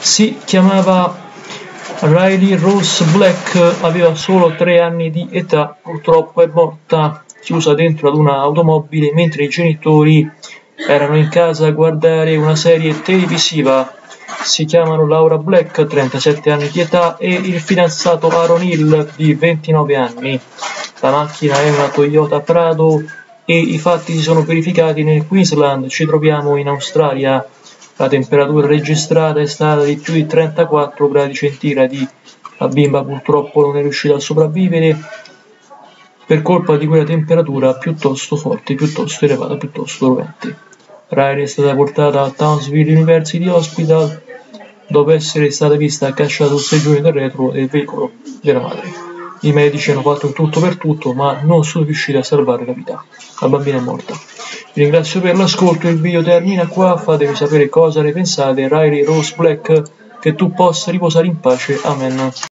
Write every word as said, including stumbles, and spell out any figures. si chiamava Rylee Rose Black, aveva solo tre anni di età, purtroppo è morta chiusa dentro ad un'automobile mentre i genitori erano in casa a guardare una serie televisiva. Si chiamano Laura Black, trentasette anni di età, e il fidanzato Aaron Hill, di ventinove anni. La macchina è una Toyota Prado e i fatti si sono verificati nel Queensland, ci troviamo in Australia. La temperatura registrata è stata di più di trentaquattro gradi centigradi. La bimba purtroppo non è riuscita a sopravvivere per colpa di quella temperatura piuttosto forte, piuttosto elevata, piuttosto rovente. Rylee è stata portata al Townsville University Hospital dopo essere stata vista cacciata sul seggiolino del retro del veicolo della madre. I medici hanno fatto il tutto per tutto, ma non sono riusciti a salvare la vita. La bambina è morta. Vi ringrazio per l'ascolto, il video termina qua, fatemi sapere cosa ne pensate. Rylee Rose Black, che tu possa riposare in pace. Amen.